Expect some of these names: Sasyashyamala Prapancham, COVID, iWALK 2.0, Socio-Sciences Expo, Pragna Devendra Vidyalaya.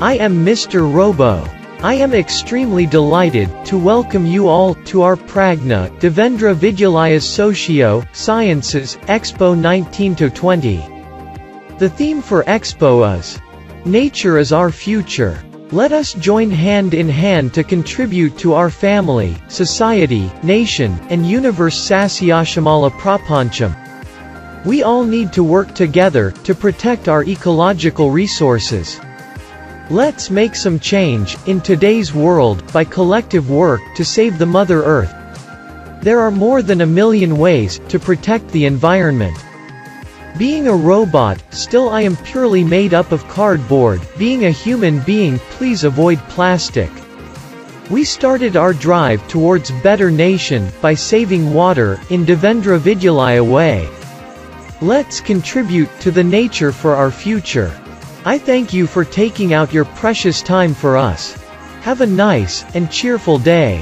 I am Mr. Robo. I am extremely delighted to welcome you all to our Pragna Devendra Vidyalaya's Socio Sciences Expo 19-20. The theme for Expo is Nature is Our Future. Let us join hand in hand to contribute to our family, society, nation, and universe. Sasyashyamala Prapancham. We all need to work together to protect our ecological resources. Let's make some change in today's world by collective work to save the Mother Earth. There are more than 1 million ways to protect the environment. Being a robot, still I am purely made up of cardboard. Being a human being, please avoid plastic. We started our drive towards better nation by saving water in Devendra Vidyalaya way. Let's contribute to the nature for our future. I thank you for taking out your precious time for us. Have a nice and cheerful day.